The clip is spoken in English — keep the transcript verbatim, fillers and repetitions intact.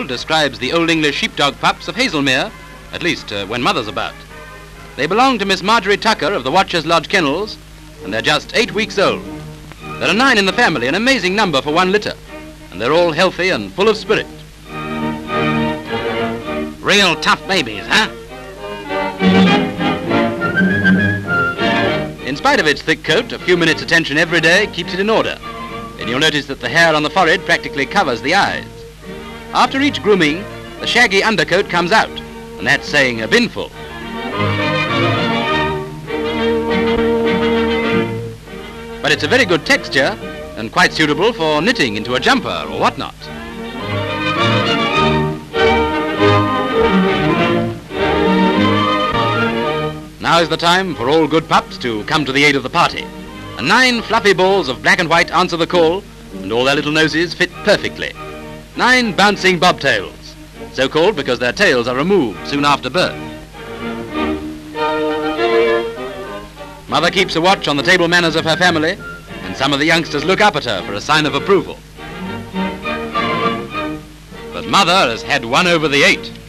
Novel describes the Old English sheepdog pups of Hazelmere, at least uh, when Mother's about. They belong to Miss Margery Tucker of the Watchers Lodge Kennels, and they're just eight weeks old. There are nine in the family, an amazing number for one litter, and they're all healthy and full of spirit. Real tough babies, huh? In spite of its thick coat, a few minutes' attention every day keeps it in order. And you'll notice that the hair on the forehead practically covers the eyes. After each grooming, the shaggy undercoat comes out, and that's saying a binful. But it's a very good texture, and quite suitable for knitting into a jumper or whatnot. Now is the time for all good pups to come to the aid of the party. And nine fluffy balls of black and white answer the call, and all their little noses fit perfectly. Nine bouncing bobtails, so called because their tails are removed soon after birth. Mother keeps a watch on the table manners of her family, and some of the youngsters look up at her for a sign of approval. But Mother has had one over the eight.